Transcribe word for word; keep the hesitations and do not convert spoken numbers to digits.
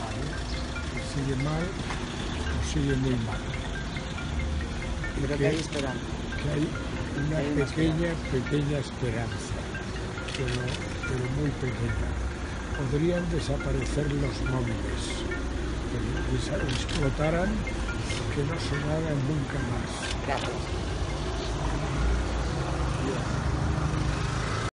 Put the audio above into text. mal, ¿eh? Nos sigue mal, nos sigue muy mal. Creo que, que hay esperanza. Que hay una, hay una pequeña, esperanza. pequeña esperanza, pero, pero muy pequeña. Podrían desaparecer los nombres, que explotaran, que no sonaran nunca más. Gracias.